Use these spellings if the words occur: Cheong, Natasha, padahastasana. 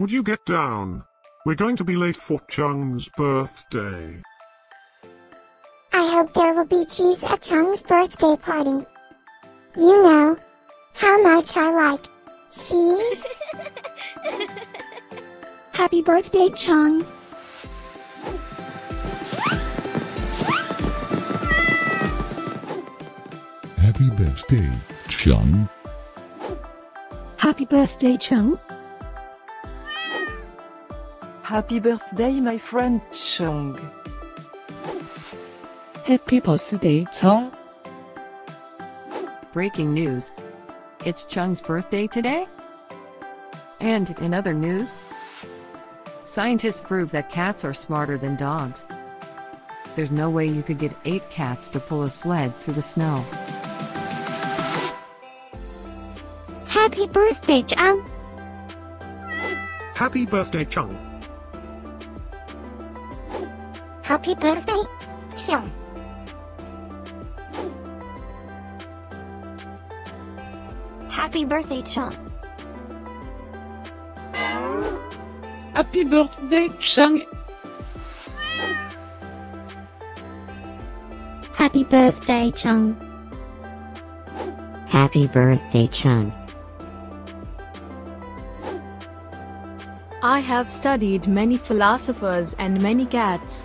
Would you get down? We're going to be late for Cheong's birthday. I hope there will be cheese at Cheong's birthday party. You know how much I like cheese. Happy birthday, Cheong. Happy birthday, Cheong. Happy birthday, Cheong. Happy birthday, my friend Cheong. Happy birthday, Cheong. Breaking news. It's Cheong's birthday today. And in other news, scientists prove that cats are smarter than dogs. There's no way you could get 8 cats to pull a sled through the snow. Happy birthday, Cheong. Happy birthday, Cheong. Happy birthday, Cheong. Happy birthday, Cheong. Happy birthday, Cheong. Happy birthday, Cheong. Happy birthday, Cheong. I have studied many philosophers and many cats.